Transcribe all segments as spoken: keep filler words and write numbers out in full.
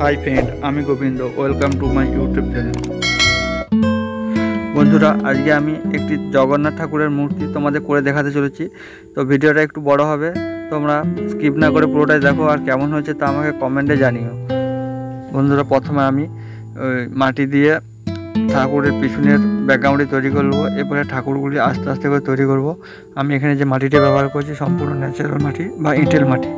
High friend, আমি Gobinda, welcome to my YouTube channel. বন্ধুরা, আজকে আমি একটি জগন্নাথ ঠাকুরের মূর্তি তোমাদের করে দেখাতে চলেছি। তো ভিডিওটা একটু বড় হবে, তোমরা স্কিপ না করে পুরোটাই দেখো, আর কেমন হয়েছে তা আমাকে কমেন্টে জানিও। বন্ধুরা, প্রথমে আমি মাটি দিয়ে ঠাকুরের পিছনের ব্যাকগ্রাউন্ডটি তৈরি করবো। এরপরে ঠাকুরগুলি আস্তে আস্তে করে তৈরি করব। আমি এখানে যে মাটিটা ব্যবহার করছি সম্পূর্ণ ন্যাচারাল মাটি বা এঁটেল মাটি।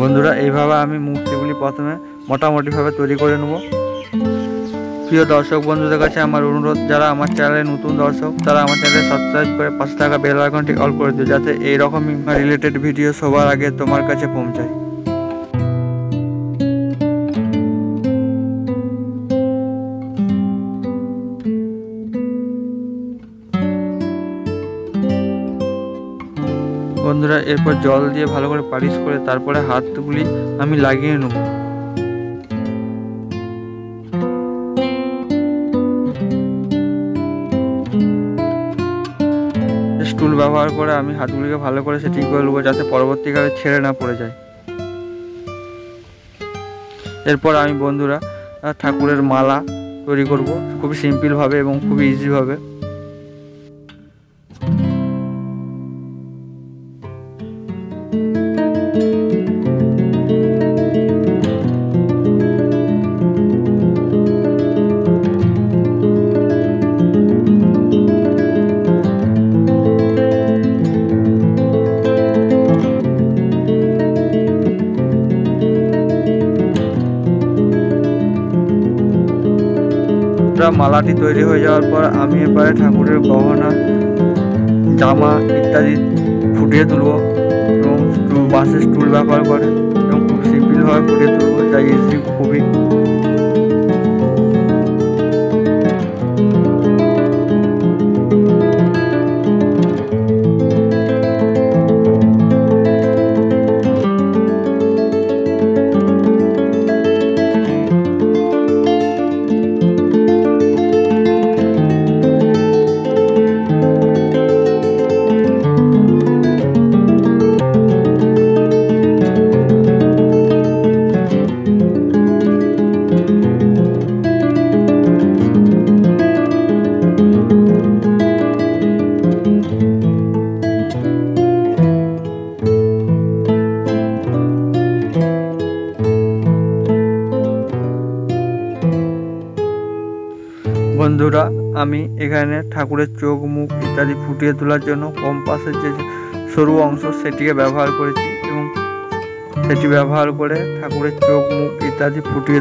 বন্ধুরা, এইভাবে আমি মূর্তিগুলি প্রথমে মোটামুটিভাবে তৈরি করে নেব। প্রিয় দর্শক বন্ধুদের কাছে আমার অনুরোধ, যারা আমার চ্যানেলে নতুন দর্শক তারা আমার চ্যানেলে সাবস্ক্রাইব করে পাশে থাকা বেল আইকনটি অল করে দিও, যাতে এইরকম রিলেটেড ভিডিও সবার আগে তোমার কাছে পৌঁছায়। বন্ধুরা, এরপর জল দিয়ে ভালো করে পালিশ করে তারপরে হাতগুলি আমি লাগিয়ে নেব। স্টুল ব্যবহার করে আমি হাতগুলিকে ভালো করে সেটিং করে নেব, যাতে পরবর্তীকালে ছেড়ে না পড়ে যায়। এরপর আমি বন্ধুরা ঠাকুরের মালা তৈরি করব, খুবই সিম্পলভাবে এবং খুবই ইজিভাবে। মালাটি তৈরি হয়ে যাওয়ার পর আমি এবারে ঠাকুরের গহনা, জামা ইত্যাদি ফুটিয়ে তুলব, এবং বাঁশের স্টুল ব্যবহার করে এবং খুব সিম্পলভাবে ফুটিয়ে তুলব, যা ইজি খুবই। বন্ধুরা, আমি এখানে ঠাকুরের চোখ, মুখ ইত্যাদি ফুটিয়ে তোলার জন্য কম্পাসের যে সরু অংশ সেটিকে ব্যবহার করেছি, এবং সেটি ব্যবহার করে ঠাকুরের চোখ, মুখ ইত্যাদি ফুটিয়ে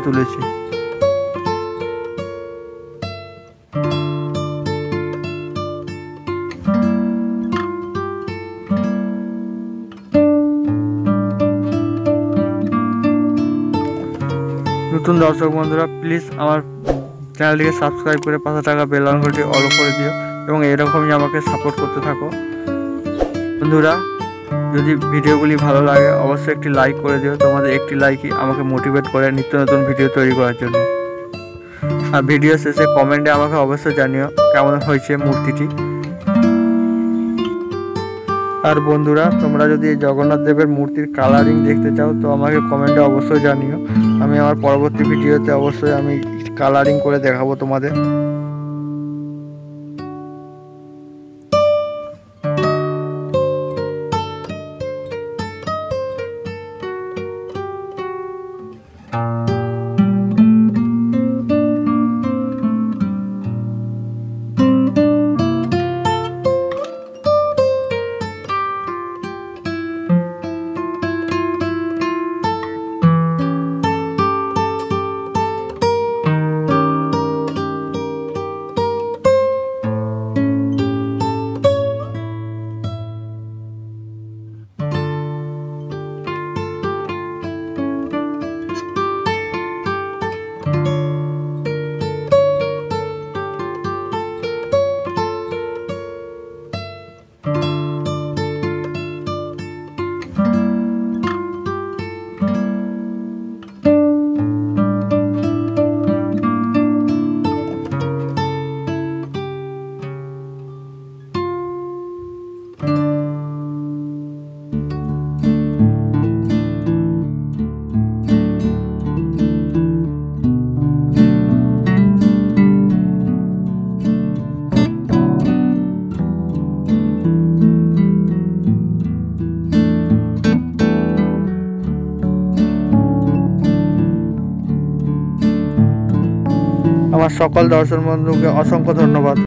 তুলেছি। নতুন দর্শক বন্ধুরা, প্লিজ আমার চ্যানেলটিকে সাবস্ক্রাইব করে পাঁচশো টাকা বেল আইকনটি অল করে দিও, এবং এরকমই আমাকে সাপোর্ট করতে থাকো। বন্ধুরা, যদি ভিডিওগুলি ভালো লাগে অবশ্যই একটি লাইক করে দিও। তোমাদের একটি লাইকই আমাকে মোটিভেট করে নিত্য নতুন ভিডিও তৈরি করার জন্য। আর ভিডিও শেষে কমেন্টে আমাকে অবশ্যই জানিও কেমন হয়েছে মূর্তিটি। আর বন্ধুরা, তোমরা যদি জগন্নাথ দেবের মূর্তির কালারিং দেখতে চাও তো আমাকে কমেন্টে অবশ্যই জানিও। আমি আমার পরবর্তী ভিডিওতে অবশ্যই আমি কালারিং করে দেখাবো তোমাদের। আমার সকল দর্শক বন্ধুকে অসংখ্য ধন্যবাদ।